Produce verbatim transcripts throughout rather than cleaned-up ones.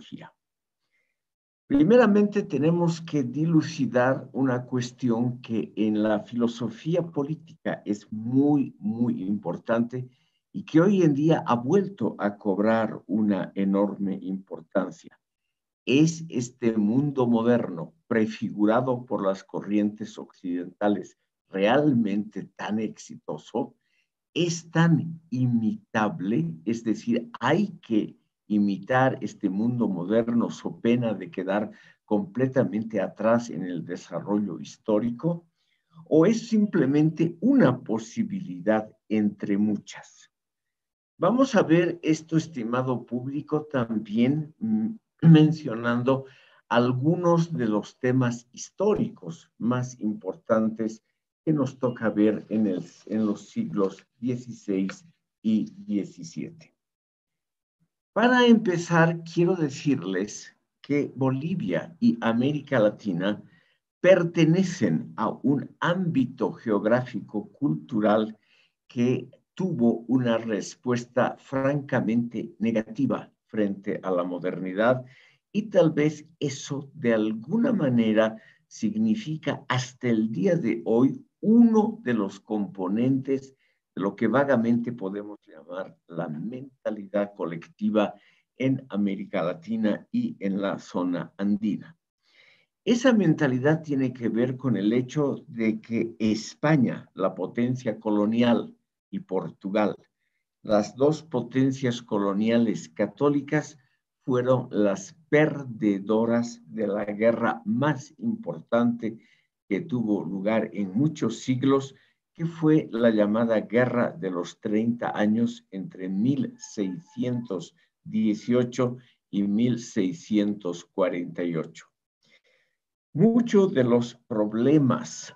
psicología. Primeramente tenemos que dilucidar una cuestión que en la filosofía política es muy, muy importante y que hoy en día ha vuelto a cobrar una enorme importancia. Es este mundo moderno, prefigurado por las corrientes occidentales, realmente tan exitoso, es tan imitable, es decir, hay que imitar este mundo moderno so pena de quedar completamente atrás en el desarrollo histórico, o es simplemente una posibilidad entre muchas. Vamos a ver esto, estimado público, también mencionando algunos de los temas históricos más importantes que nos toca ver en, el, en los siglos dieciséis y diecisiete. Para empezar, quiero decirles que Bolivia y América Latina pertenecen a un ámbito geográfico cultural que tuvo una respuesta francamente negativa frente a la modernidad, y tal vez eso de alguna manera significa hasta el día de hoy uno de los componentes de lo que vagamente podemos llamar la mentalidad colectiva en América Latina y en la zona andina. Esa mentalidad tiene que ver con el hecho de que España, la potencia colonial, y Portugal, las dos potencias coloniales católicas, fueron las perdedoras de la guerra más importante que tuvo lugar en muchos siglos, que fue la llamada Guerra de los treinta años entre mil seiscientos dieciocho y mil seiscientos cuarenta y ocho. Muchos de los problemas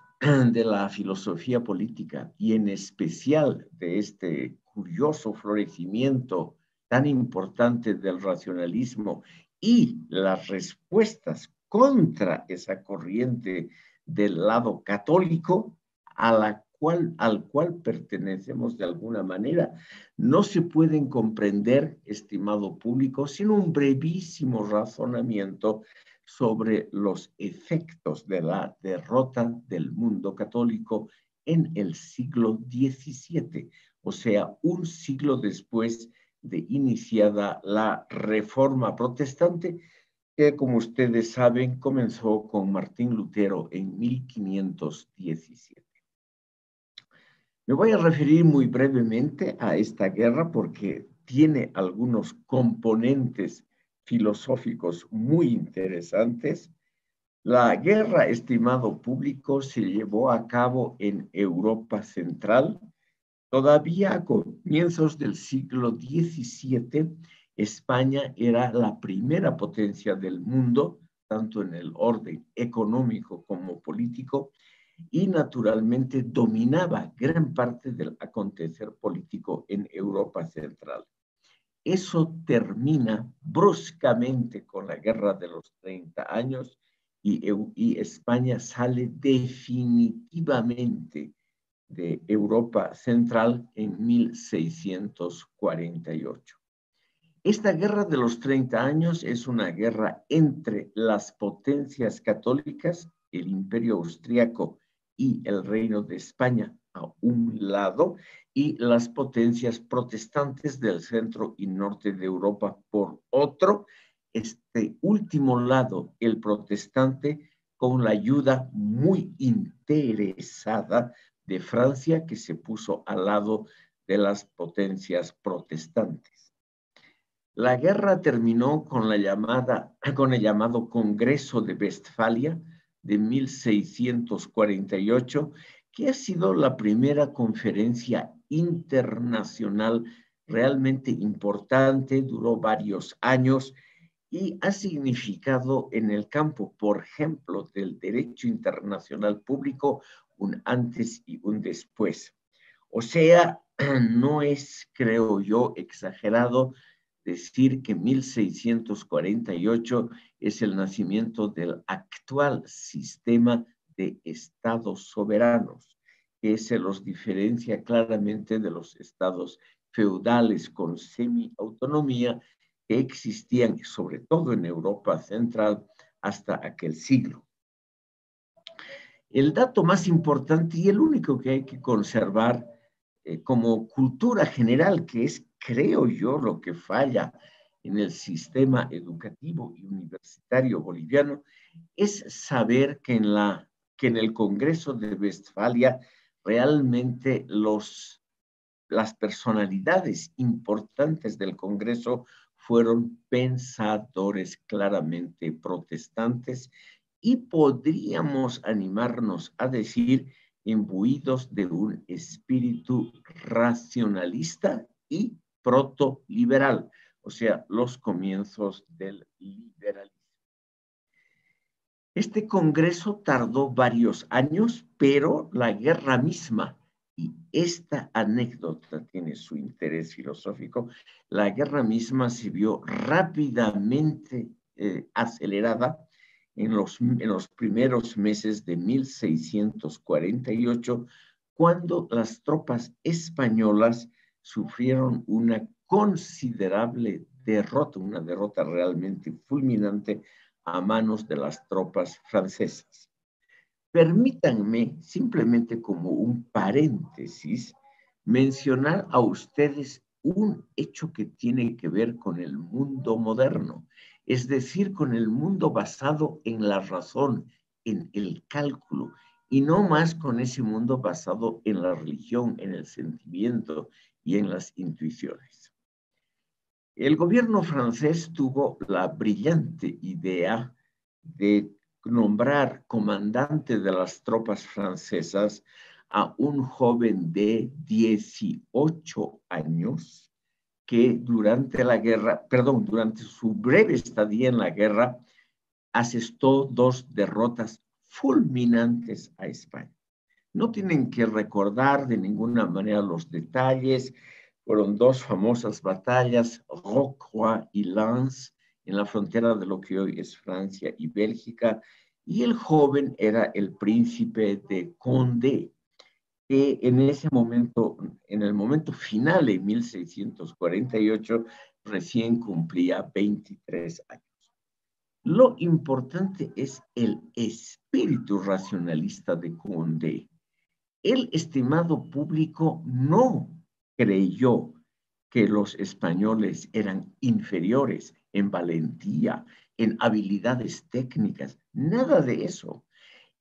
de la filosofía política, y en especial de este curioso florecimiento tan importante del racionalismo y las respuestas contra esa corriente del lado católico, a la Cual, al cual pertenecemos de alguna manera, no se pueden comprender, estimado público, sino un brevísimo razonamiento sobre los efectos de la derrota del mundo católico en el siglo diecisiete, o sea, un siglo después de iniciada la Reforma Protestante, que, como ustedes saben, comenzó con Martín Lutero en mil quinientos diecisiete. Me voy a referir muy brevemente a esta guerra porque tiene algunos componentes filosóficos muy interesantes. La guerra, estimado público, se llevó a cabo en Europa Central. Todavía a comienzos del siglo diecisiete, España era la primera potencia del mundo, tanto en el orden económico como político, y naturalmente dominaba gran parte del acontecer político en Europa Central. Eso termina bruscamente con la Guerra de los treinta años y, y España sale definitivamente de Europa Central en mil seiscientos cuarenta y ocho. Esta Guerra de los treinta años es una guerra entre las potencias católicas, el Imperio Austriaco y el Reino de España a un lado, y las potencias protestantes del centro y norte de Europa por otro. Este último lado, el protestante, con la ayuda muy interesada de Francia, que se puso al lado de las potencias protestantes. La guerra terminó con la llamada, con el llamado Congreso de Westfalia de mil seiscientos cuarenta y ocho, que ha sido la primera conferencia internacional realmente importante, duró varios años y ha significado en el campo, por ejemplo, del derecho internacional público, un antes y un después. O sea, no es, creo yo, exagerado decir que mil seiscientos cuarenta y ocho es el nacimiento del actual sistema de estados soberanos, que se los diferencia claramente de los estados feudales con semiautonomía que existían, sobre todo en Europa Central, hasta aquel siglo. El dato más importante y el único que hay que conservar eh, como cultura general, que es, creo yo, lo que falla en el sistema educativo y universitario boliviano, es saber que en, la, que en el Congreso de Westfalia realmente los, las personalidades importantes del Congreso fueron pensadores claramente protestantes y podríamos animarnos a decir imbuidos de un espíritu racionalista y protoliberal, o sea, los comienzos del liberalismo. Este congreso tardó varios años, pero la guerra misma, y esta anécdota tiene su interés filosófico, la guerra misma se vio rápidamente eh, acelerada. En los, en los primeros meses de mil seiscientos cuarenta y ocho, cuando las tropas españolas sufrieron una considerable derrota, una derrota realmente fulminante a manos de las tropas francesas. Permítanme, simplemente como un paréntesis, mencionar a ustedes un hecho que tiene que ver con el mundo moderno. Es decir, con el mundo basado en la razón, en el cálculo, y no más con ese mundo basado en la religión, en el sentimiento y en las intuiciones. El gobierno francés tuvo la brillante idea de nombrar comandante de las tropas francesas a un joven de dieciocho años, que durante la guerra, perdón, durante su breve estadía en la guerra, asestó dos derrotas fulminantes a España. No tienen que recordar de ninguna manera los detalles, fueron dos famosas batallas, Rocroi y Lens, en la frontera de lo que hoy es Francia y Bélgica, y el joven era el príncipe de Condé, que en ese momento, en el momento final de mil seiscientos cuarenta y ocho, recién cumplía veintitrés años. Lo importante es el espíritu racionalista de Condé. El estimado público no creyó que los españoles eran inferiores en valentía, en habilidades técnicas, nada de eso.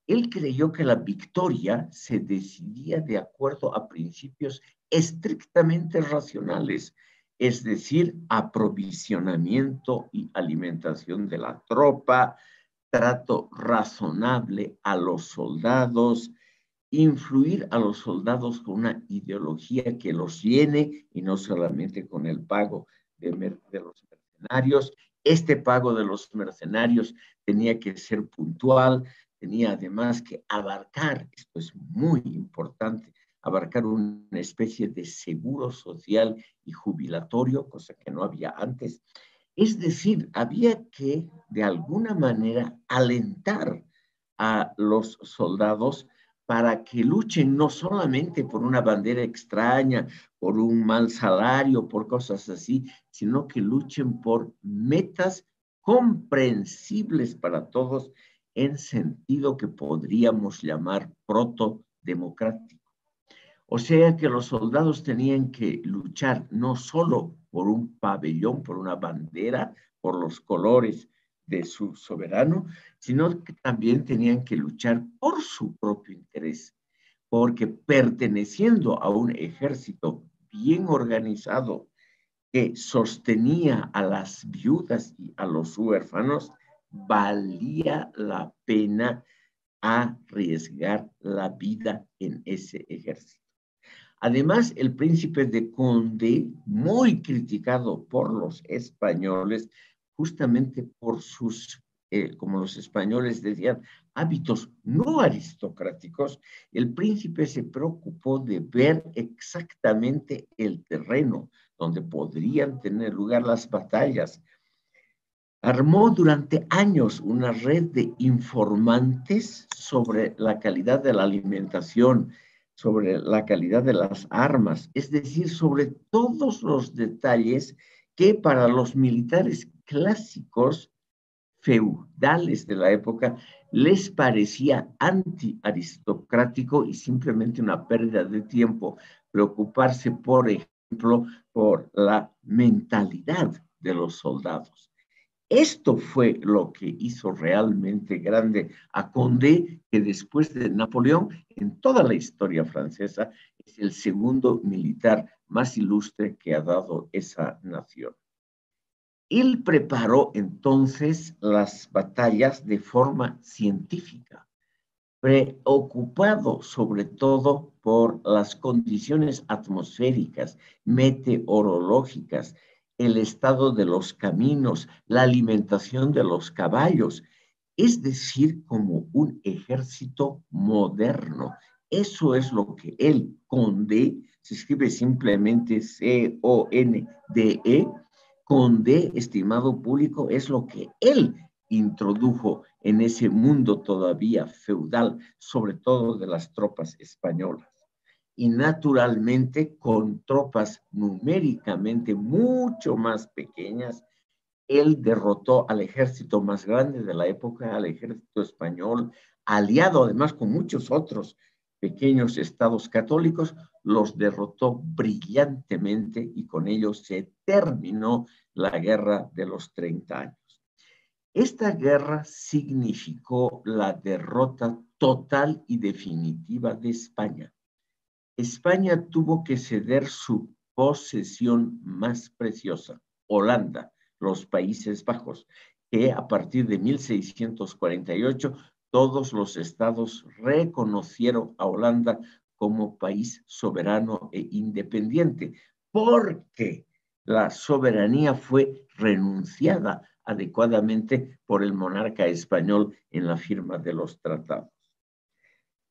Él creyó que la victoria se decidía de acuerdo a principios estrictamente racionales, es decir, aprovisionamiento y alimentación de la tropa, trato razonable a los soldados, influir a los soldados con una ideología que los llene y no solamente con el pago de, de los mercenarios. Este pago de los mercenarios tenía que ser puntual. Tenía además que abarcar, esto es muy importante, abarcar una especie de seguro social y jubilatorio, cosa que no había antes. Es decir, había que de alguna manera alentar a los soldados para que luchen no solamente por una bandera extraña, por un mal salario, por cosas así, sino que luchen por metas comprensibles para todos en sentido que podríamos llamar protodemocrático. O sea que los soldados tenían que luchar no solo por un pabellón, por una bandera, por los colores de su soberano, sino que también tenían que luchar por su propio interés, porque perteneciendo a un ejército bien organizado que sostenía a las viudas y a los huérfanos, valía la pena arriesgar la vida en ese ejército. Además, el príncipe de Condé, muy criticado por los españoles, justamente por sus, eh, como los españoles decían, hábitos no aristocráticos, el príncipe se preocupó de ver exactamente el terreno donde podrían tener lugar las batallas. Armó durante años una red de informantes sobre la calidad de la alimentación, sobre la calidad de las armas, es decir, sobre todos los detalles que para los militares clásicos feudales de la época les parecía antiaristocrático y simplemente una pérdida de tiempo preocuparse, por ejemplo, por la mentalidad de los soldados. Esto fue lo que hizo realmente grande a Condé, que después de Napoleón, en toda la historia francesa, es el segundo militar más ilustre que ha dado esa nación. Él preparó entonces las batallas de forma científica, preocupado sobre todo por las condiciones atmosféricas, meteorológicas, el estado de los caminos, la alimentación de los caballos, es decir, como un ejército moderno. Eso es lo que él, Condé, se escribe simplemente C O N D E, Condé, estimado público, es lo que él introdujo en ese mundo todavía feudal, sobre todo de las tropas españolas. Y naturalmente, con tropas numéricamente mucho más pequeñas, él derrotó al ejército más grande de la época, al ejército español, aliado además con muchos otros pequeños estados católicos, los derrotó brillantemente y con ello se terminó la Guerra de los treinta años. Esta guerra significó la derrota total y definitiva de España. España tuvo que ceder su posesión más preciosa, Holanda, los Países Bajos, que a partir de mil seiscientos cuarenta y ocho todos los estados reconocieron a Holanda como país soberano e independiente, porque la soberanía fue renunciada adecuadamente por el monarca español en la firma de los tratados.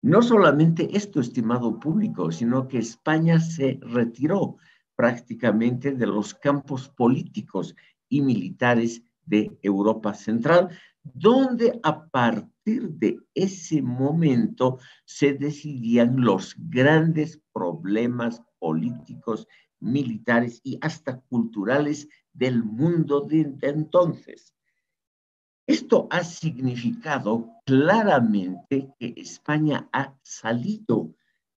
No solamente esto, estimado público, sino que España se retiró prácticamente de los campos políticos y militares de Europa Central, donde a partir de ese momento se decidían los grandes problemas políticos, militares y hasta culturales del mundo de entonces. Esto ha significado claramente que España ha salido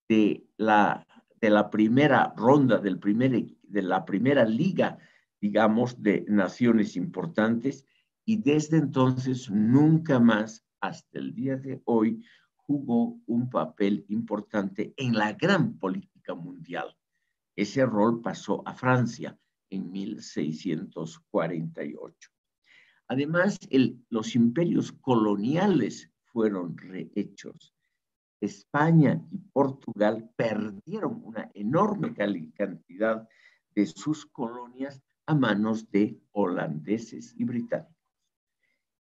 de la, de la primera ronda, del primer, de la primera liga, digamos, de naciones importantes, y desde entonces nunca más, hasta el día de hoy, jugó un papel importante en la gran política mundial. Ese rol pasó a Francia en mil seiscientos cuarenta y ocho. Además, el, los imperios coloniales fueron rehechos. España y Portugal perdieron una enorme cantidad de sus colonias a manos de holandeses y británicos.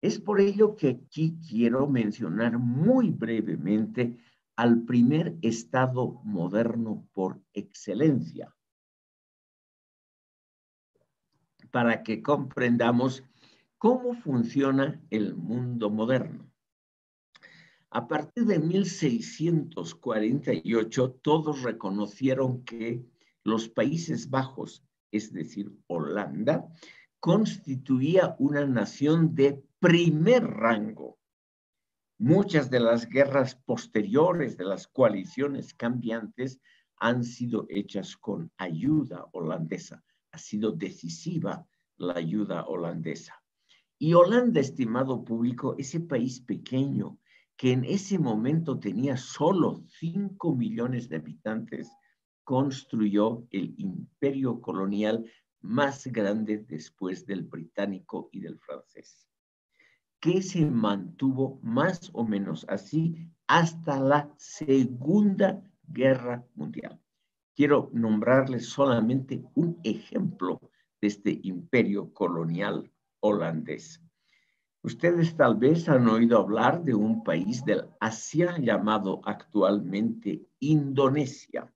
Es por ello que aquí quiero mencionar muy brevemente al primer Estado moderno por excelencia, para que comprendamos cómo funciona el mundo moderno. A partir de mil seiscientos cuarenta y ocho, todos reconocieron que los Países Bajos, es decir, Holanda, constituía una nación de primer rango. Muchas de las guerras posteriores de las coaliciones cambiantes han sido hechas con ayuda holandesa. Ha sido decisiva la ayuda holandesa. Y Holanda, estimado público, ese país pequeño que en ese momento tenía solo cinco millones de habitantes, construyó el imperio colonial más grande después del británico y del francés, que se mantuvo más o menos así hasta la Segunda Guerra Mundial. Quiero nombrarles solamente un ejemplo de este imperio colonial holandés. Ustedes tal vez han oído hablar de un país del Asia llamado actualmente Indonesia.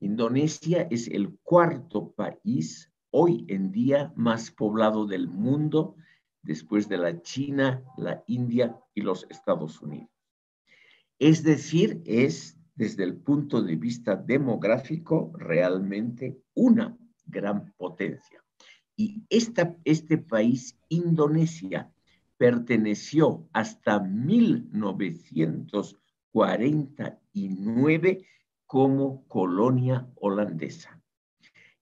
Indonesia es el cuarto país hoy en día más poblado del mundo, después de la China, la India y los Estados Unidos. Es decir, es desde el punto de vista demográfico realmente una gran potencia. Y esta, este país, Indonesia, perteneció hasta mil novecientos cuarenta y nueve como colonia holandesa.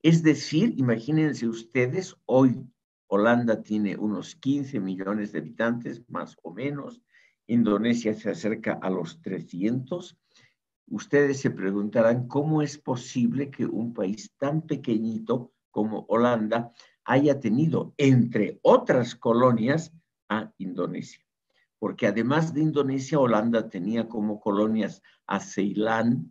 Es decir, imagínense ustedes, hoy Holanda tiene unos quince millones de habitantes, más o menos. Indonesia se acerca a los trescientos. Ustedes se preguntarán cómo es posible que un país tan pequeñito como Holanda haya tenido, entre otras colonias, a Indonesia. Porque además de Indonesia, Holanda tenía como colonias a Ceilán,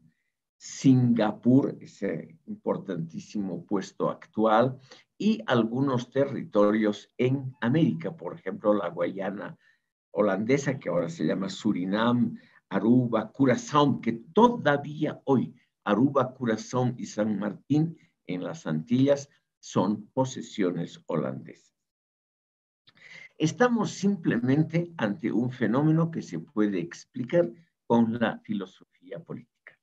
Singapur, ese importantísimo puesto actual, y algunos territorios en América, por ejemplo, la Guayana holandesa, que ahora se llama Surinam, Aruba, Curazao, que todavía hoy Aruba, Curazao y San Martín en las Antillas son posesiones holandesas. Estamos simplemente ante un fenómeno que se puede explicar con la filosofía política.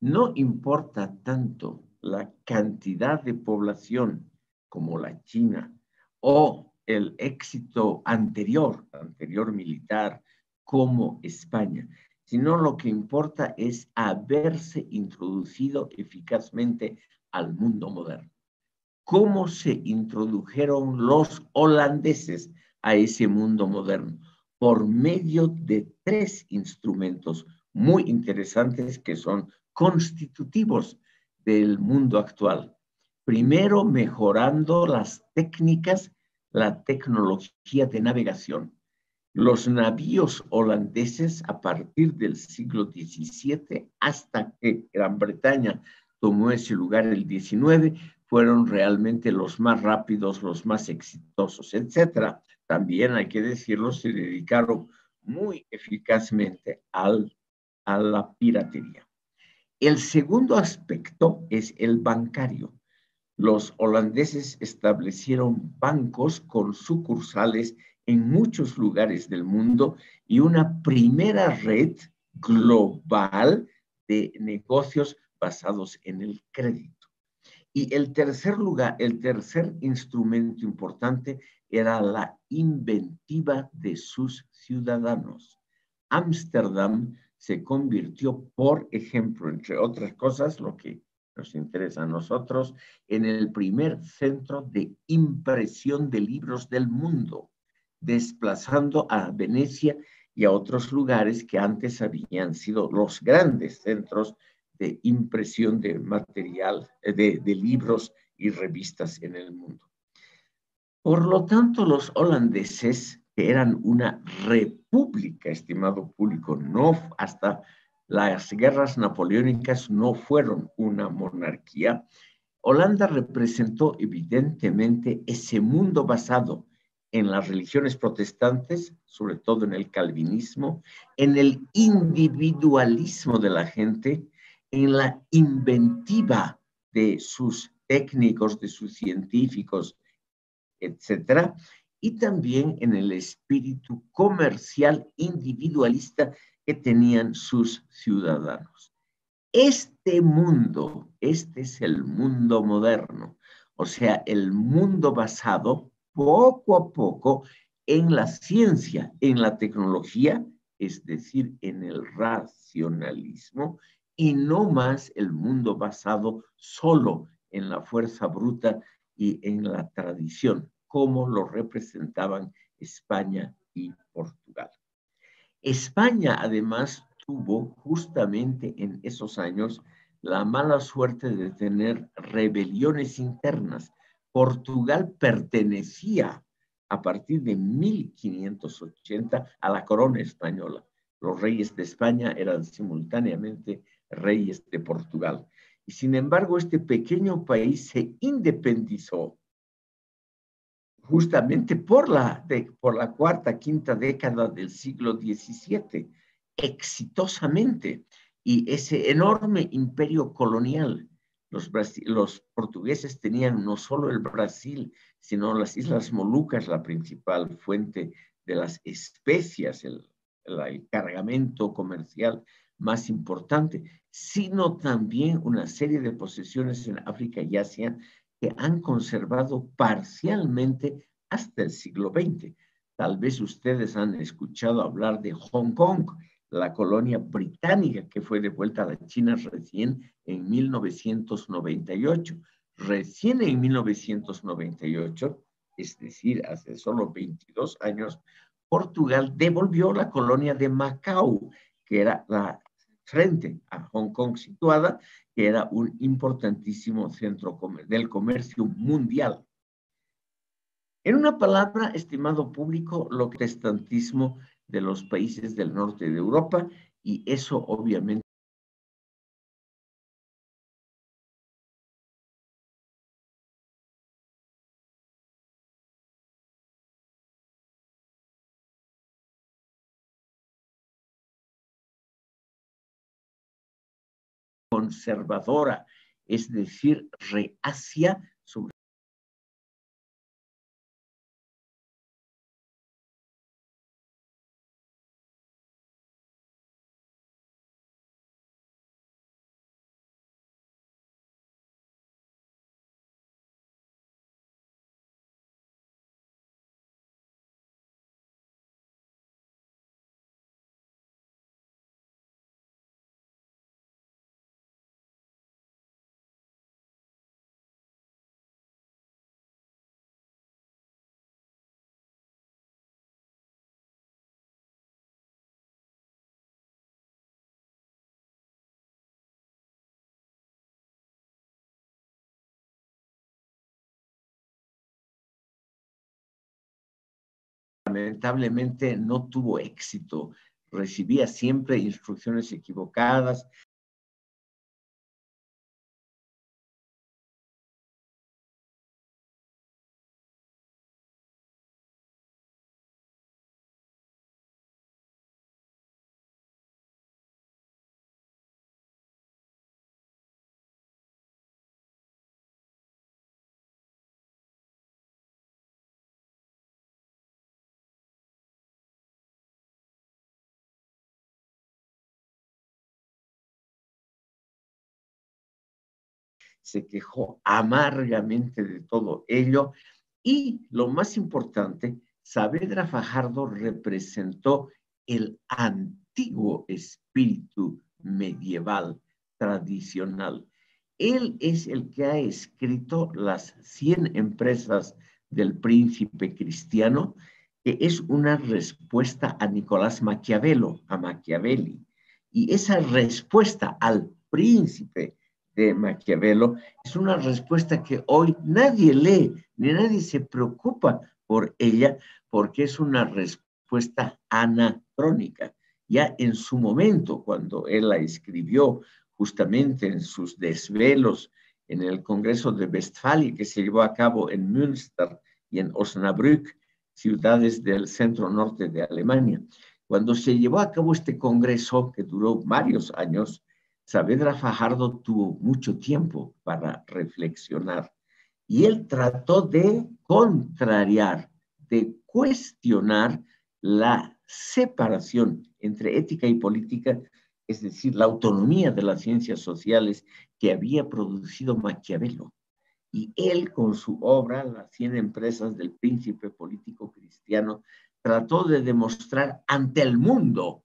No importa tanto la cantidad de población como la China o el éxito anterior, anterior militar, como España, sino lo que importa es haberse introducido eficazmente al mundo moderno. ¿Cómo se introdujeron los holandeses a ese mundo moderno? Por medio de tres instrumentos muy interesantes que son constitutivos del mundo actual. Primero, mejorando las técnicas, la tecnología de navegación. Los navíos holandeses a partir del siglo diecisiete hasta que Gran Bretaña tomó ese lugar el diecinueve, fueron realmente los más rápidos, los más exitosos, etcétera. También, hay que decirlo, se dedicaron muy eficazmente al, a la piratería. El segundo aspecto es el bancario. Los holandeses establecieron bancos con sucursales en muchos lugares del mundo y una primera red global de negocios basados en el crédito. Y el tercer lugar, el tercer instrumento importante era la inventiva de sus ciudadanos. Ámsterdam se convirtió, por ejemplo, entre otras cosas, lo que nos interesa a nosotros, en el primer centro de impresión de libros del mundo, desplazando a Venecia y a otros lugares que antes habían sido los grandes centros de impresión de material, de, de libros y revistas en el mundo. Por lo tanto, los holandeses, que eran una república, estimado público, no, hasta las guerras napoleónicas no fueron una monarquía, Holanda representó evidentemente ese mundo basado en las religiones protestantes, sobre todo en el calvinismo, en el individualismo de la gente, en la inventiva de sus técnicos, de sus científicos, etcétera, y también en el espíritu comercial individualista que tenían sus ciudadanos. Este mundo, este es el mundo moderno, o sea, el mundo basado poco a poco en la ciencia, en la tecnología, es decir, en el racionalismo, y no más el mundo basado solo en la fuerza bruta y en la tradición, como lo representaban España y Portugal. España, además, tuvo justamente en esos años la mala suerte de tener rebeliones internas. Portugal pertenecía a partir de mil quinientos ochenta a la corona española. Los reyes de España eran simultáneamente reyes de Portugal. Y sin embargo, este pequeño país se independizó justamente por la, de, por la cuarta, quinta década del siglo diecisiete, exitosamente. Y ese enorme imperio colonial, los, los portugueses tenían no solo el Brasil, sino las Islas Molucas, la principal fuente de las especias, el, el, el cargamento comercial más importante, sino también una serie de posesiones en África y Asia que han conservado parcialmente hasta el siglo veinte. Tal vez ustedes han escuchado hablar de Hong Kong, la colonia británica que fue devuelta a la China recién en mil novecientos noventa y ocho. Recién en mil novecientos noventa y ocho, es decir, hace solo veintidós años, Portugal devolvió la colonia de Macao, que era la frente a Hong Kong situada, que era un importantísimo centro comer- del comercio mundial. En una palabra, estimado público, lo que es el protestantismo de los países del norte de Europa, y eso obviamente conservadora, es decir, reacia sobre lamentablemente no tuvo éxito, recibía siempre instrucciones equivocadas. Se quejó amargamente de todo ello y, lo más importante, Saavedra Fajardo representó el antiguo espíritu medieval tradicional. Él es el que ha escrito las cien empresas del príncipe cristiano, que es una respuesta a Nicolás Maquiavelo, a Machiavelli. Y esa respuesta al príncipe de Maquiavelo es una respuesta que hoy nadie lee, ni nadie se preocupa por ella, porque es una respuesta anacrónica. Ya en su momento, cuando él la escribió, justamente en sus desvelos en el Congreso de Westfalia, que se llevó a cabo en Münster y en Osnabrück, ciudades del centro norte de Alemania. Cuando se llevó a cabo este congreso, que duró varios años, Saavedra Fajardo tuvo mucho tiempo para reflexionar y él trató de contrariar, de cuestionar la separación entre ética y política, es decir, la autonomía de las ciencias sociales que había producido Maquiavelo. Y él con su obra, Las cien empresas del príncipe político cristiano, trató de demostrar ante el mundo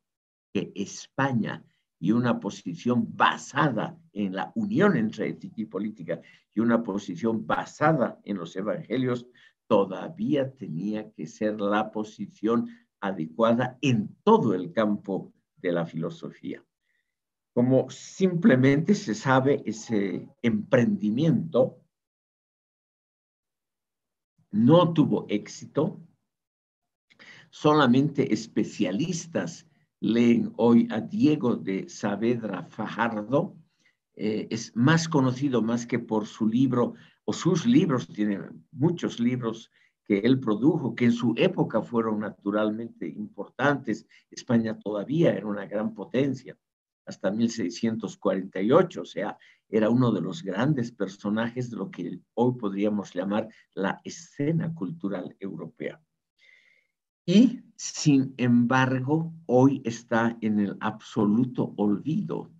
que España y una posición basada en la unión entre ética y política, y una posición basada en los evangelios, todavía tenía que ser la posición adecuada en todo el campo de la filosofía. Como simplemente se sabe, ese emprendimiento no tuvo éxito, solamente especialistas leen hoy a Diego de Saavedra Fajardo. Eh, es más conocido más que por su libro, o sus libros, tiene muchos libros que él produjo, que en su época fueron naturalmente importantes. España todavía era una gran potencia, hasta mil seiscientos cuarenta y ocho, o sea, era uno de los grandes personajes de lo que hoy podríamos llamar la escena cultural europea. Y, sin embargo, hoy está en el absoluto olvido.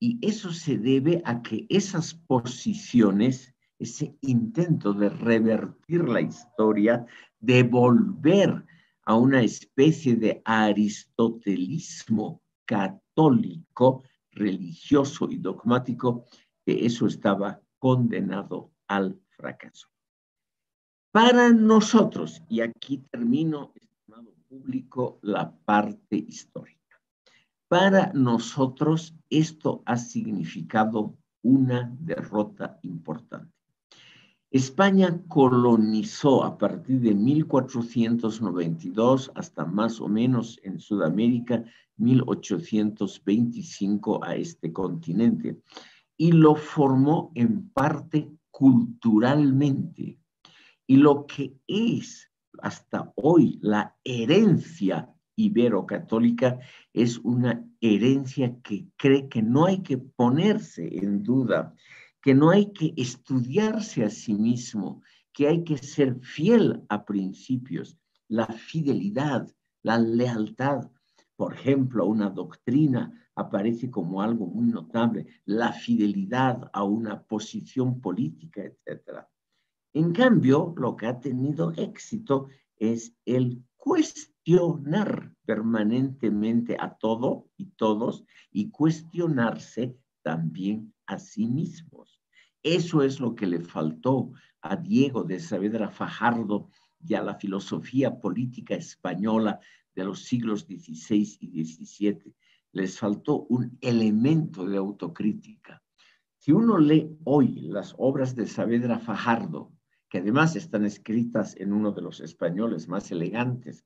Y eso se debe a que esas posiciones ese intento de revertir la historia, de volver a una especie de aristotelismo católico, religioso y dogmático, que eso estaba condenado al fracaso. Para nosotros, y aquí termino, estimado público, la parte histórica. Para nosotros esto ha significado una derrota importante. España colonizó a partir de mil cuatrocientos noventa y dos hasta más o menos en Sudamérica, mil ochocientos veinticinco a este continente, y lo formó en parte culturalmente. Y lo que es hasta hoy la herencia ibero-católica es una herencia que cree que no hay que ponerse en duda, que no hay que estudiarse a sí mismo, que hay que ser fiel a principios, la fidelidad, la lealtad. Por ejemplo, una doctrina aparece como algo muy notable, la fidelidad a una posición política, etcétera. En cambio, lo que ha tenido éxito es el cuestionar permanentemente a todo y todos y cuestionarse también a sí mismos. Eso es lo que le faltó a Diego de Saavedra Fajardo y a la filosofía política española de los siglos dieciséis y diecisiete. Les faltó un elemento de autocrítica. Si uno lee hoy las obras de Saavedra Fajardo, que además están escritas en uno de los españoles más elegantes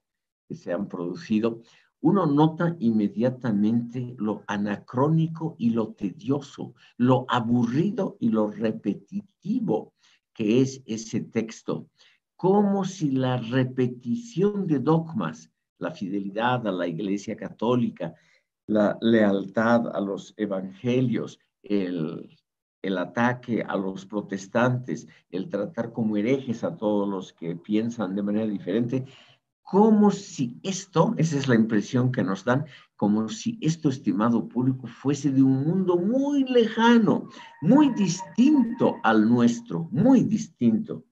que se han producido, uno nota inmediatamente lo anacrónico y lo tedioso, lo aburrido y lo repetitivo que es ese texto. Como si la repetición de dogmas, la fidelidad a la Iglesia Católica, la lealtad a los evangelios, el, el ataque a los protestantes, el tratar como herejes a todos los que piensan de manera diferente, como si esto, esa es la impresión que nos dan, como si esto, estimado público, fuese de un mundo muy lejano, muy distinto al nuestro, muy distinto.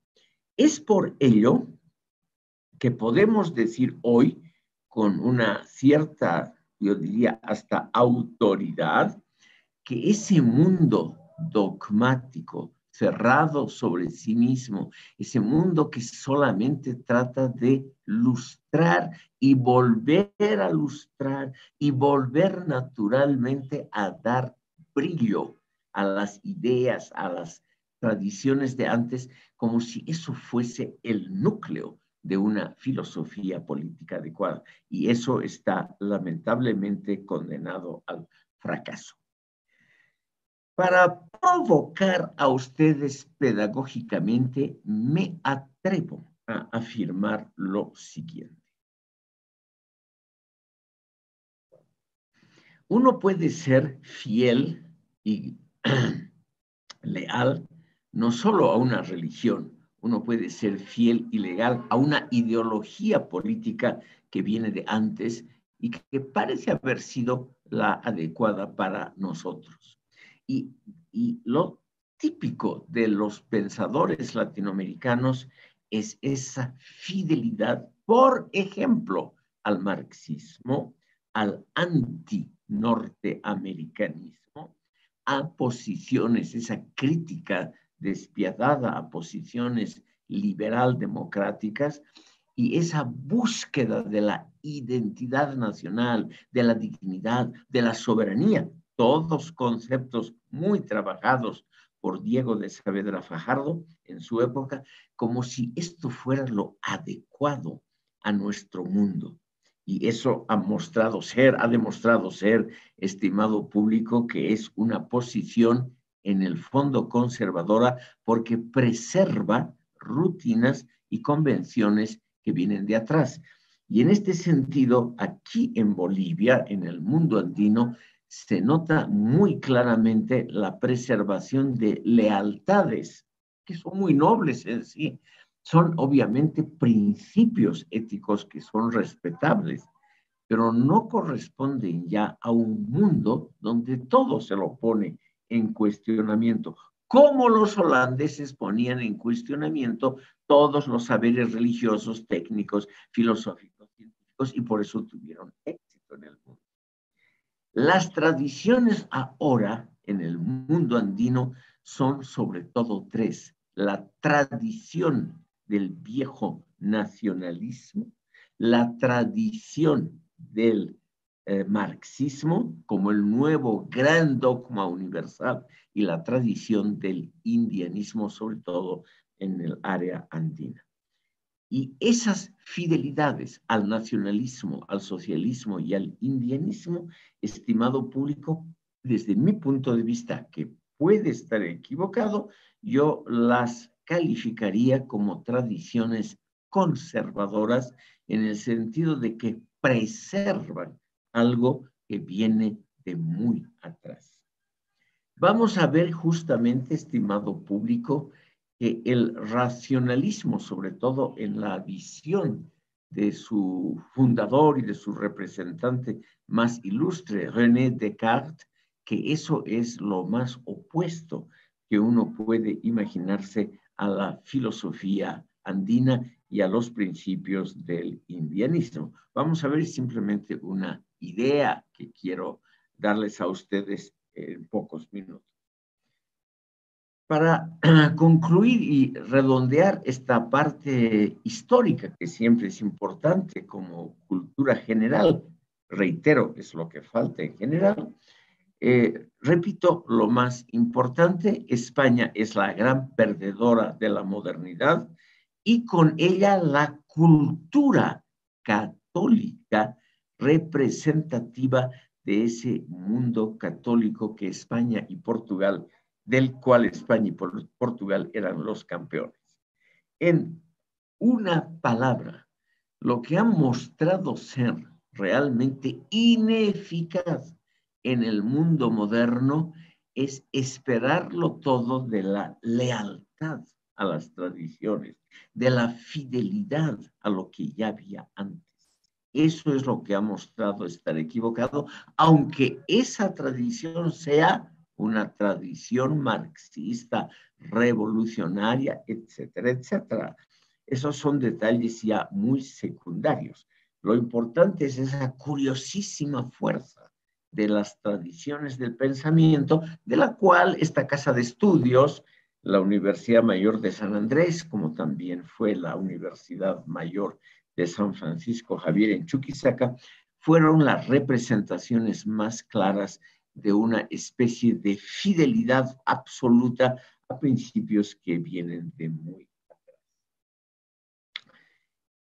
Es por ello que podemos decir hoy, con una cierta, yo diría, hasta autoridad, que ese mundo dogmático, cerrado sobre sí mismo, ese mundo que solamente trata de lustrar y volver a lustrar y volver naturalmente a dar brillo a las ideas, a las tradiciones de antes, como si eso fuese el núcleo de una filosofía política adecuada. Y eso está lamentablemente condenado al fracaso. Para provocar a ustedes pedagógicamente, me atrevo a afirmar lo siguiente. Uno puede ser fiel y leal no solo a una religión, uno puede ser fiel y leal a una ideología política que viene de antes y que parece haber sido la adecuada para nosotros. Y, y lo típico de los pensadores latinoamericanos es esa fidelidad, por ejemplo, al marxismo, al antinorteamericanismo, a posiciones, esa crítica despiadada a posiciones liberal-democráticas y esa búsqueda de la identidad nacional, de la dignidad, de la soberanía. Todos conceptos muy trabajados por Diego de Saavedra Fajardo en su época, como si esto fuera lo adecuado a nuestro mundo. Y eso ha mostrado ser, ha demostrado ser, estimado público, que es una posición en el fondo conservadora porque preserva rutinas y convenciones que vienen de atrás. Y en este sentido, aquí en Bolivia, en el mundo andino, se nota muy claramente la preservación de lealtades, que son muy nobles en sí. Son obviamente principios éticos que son respetables, pero no corresponden ya a un mundo donde todo se lo pone en cuestionamiento. cómo los holandeses ponían en cuestionamiento todos los saberes religiosos, técnicos, filosóficos, científicos, y por eso tuvieron éxito en el mundo. Las tradiciones ahora en el mundo andino son sobre todo tres: la tradición del viejo nacionalismo, la tradición del Eh, marxismo como el nuevo gran dogma universal, y la tradición del indianismo, sobre todo en el área andina. Y esas fidelidades al nacionalismo, al socialismo y al indianismo, estimado público, desde mi punto de vista, que puede estar equivocado, yo las calificaría como tradiciones conservadoras, en el sentido de que preservan algo que viene de muy atrás. Vamos a ver justamente, estimado público, que el racionalismo, sobre todo en la visión de su fundador y de su representante más ilustre, René Descartes, que eso es lo más opuesto que uno puede imaginarse a la filosofía andina y a los principios del indianismo. Vamos a ver simplemente una idea que quiero darles a ustedes en pocos minutos. Para concluir y redondear esta parte histórica, que siempre es importante como cultura general, reitero, es lo que falta en general, eh, repito lo más importante: España es la gran perdedora de la modernidad, y con ella la cultura católica representativa de ese mundo católico que España y Portugal, del cual España y Portugal eran los campeones. En una palabra, lo que ha mostrado ser realmente ineficaz en el mundo moderno es esperarlo todo de la lealtad a las tradiciones, de la fidelidad a lo que ya había antes. Eso es lo que ha mostrado estar equivocado, aunque esa tradición sea una tradición marxista, revolucionaria, etcétera, etcétera. Esos son detalles ya muy secundarios. Lo importante es esa curiosísima fuerza de las tradiciones del pensamiento, de la cual esta casa de estudios, la Universidad Mayor de San Andrés, como también fue la Universidad Mayor de San Francisco Javier en Chuquisaca, fueron las representaciones más claras de una especie de fidelidad absoluta a principios que vienen de muy atrás.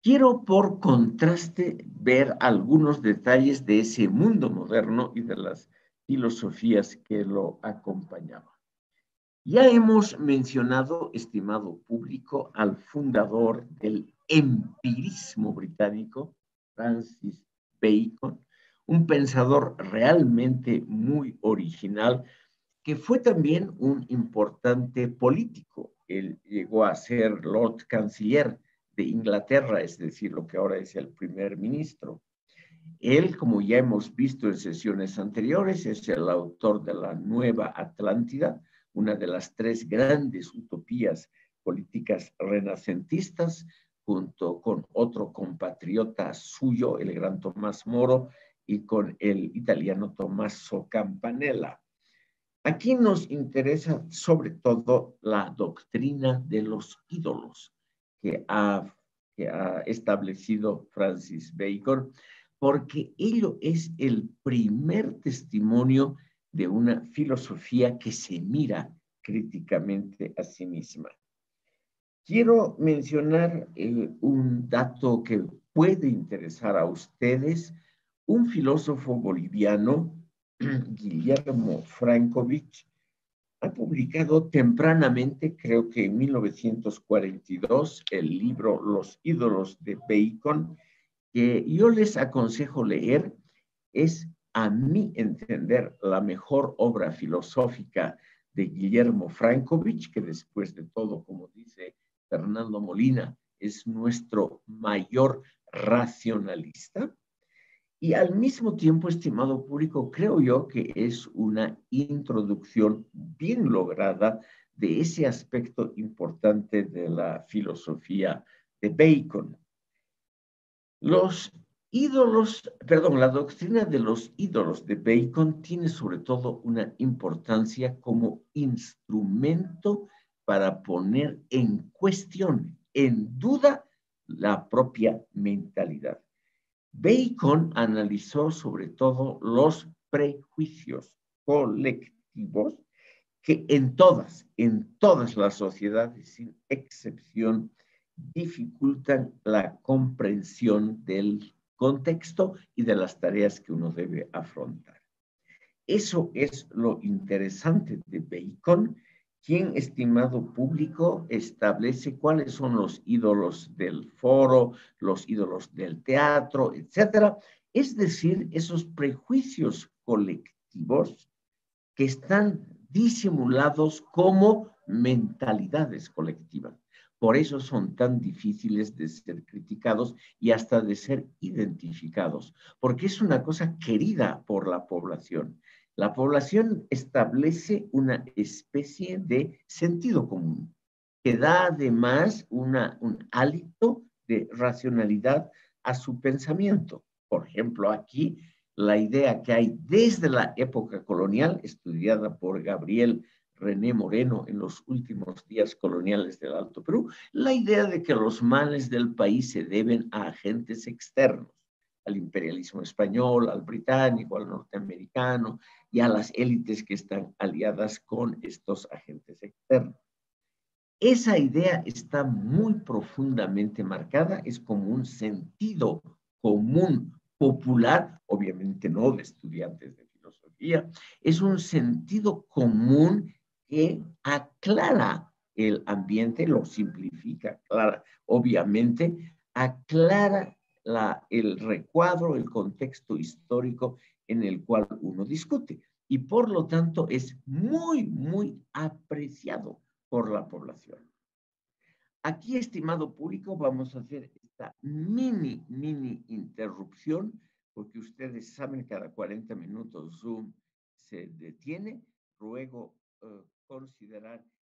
Quiero, por contraste, ver algunos detalles de ese mundo moderno y de las filosofías que lo acompañaban. Ya hemos mencionado, estimado público, al fundador del empirismo británico, Francis Bacon, un pensador realmente muy original, que fue también un importante político. Él llegó a ser Lord Canciller de Inglaterra, es decir, lo que ahora es el primer ministro. Él, como ya hemos visto en sesiones anteriores, es el autor de La Nueva Atlántida, una de las tres grandes utopías políticas renacentistas, junto con otro compatriota suyo, el gran Tomás Moro, y con el italiano Tommaso Campanella. Aquí nos interesa sobre todo la doctrina de los ídolos que ha, que ha establecido Francis Bacon, porque ello es el primer testimonio de una filosofía que se mira críticamente a sí misma. Quiero mencionar eh, un dato que puede interesar a ustedes. Un filósofo boliviano, Guillermo Francovich, ha publicado tempranamente, creo que en mil novecientos cuarenta y dos, el libro Los ídolos de Bacon, que yo les aconsejo leer. Es, a mi entender, la mejor obra filosófica de Guillermo Francovich, que después de todo, como dice Fernando Molina, es nuestro mayor racionalista. Y al mismo tiempo, estimado público, creo yo que es una introducción bien lograda de ese aspecto importante de la filosofía de Bacon. Los ídolos, perdón, la doctrina de los ídolos de Bacon tiene sobre todo una importancia como instrumento para poner en cuestión, en duda, la propia mentalidad. Bacon analizó sobre todo los prejuicios colectivos que en todas, en todas las sociedades, sin excepción, dificultan la comprensión del contexto y de las tareas que uno debe afrontar. Eso es lo interesante de Bacon, quien, estimado público, establece cuáles son los ídolos del foro, los ídolos del teatro, etcétera. Es decir, esos prejuicios colectivos que están disimulados como mentalidades colectivas. Por eso son tan difíciles de ser criticados y hasta de ser identificados, porque es una cosa querida por la población. La población establece una especie de sentido común, que da además una, un hálito de racionalidad a su pensamiento. Por ejemplo, aquí la idea que hay desde la época colonial, estudiada por Gabriel René Moreno en los últimos días coloniales del Alto Perú, la idea de que los males del país se deben a agentes externos, al imperialismo español, al británico, al norteamericano y a las élites que están aliadas con estos agentes externos. Esa idea está muy profundamente marcada, es como un sentido común, popular, obviamente no de estudiantes de filosofía, es un sentido común que aclara el ambiente, lo simplifica, aclara, obviamente, aclara La, el recuadro, el contexto histórico en el cual uno discute, y por lo tanto es muy, muy apreciado por la población. Aquí, estimado público, vamos a hacer esta mini, mini interrupción, porque ustedes saben, cada cuarenta minutos Zoom se detiene. Ruego eh, considerar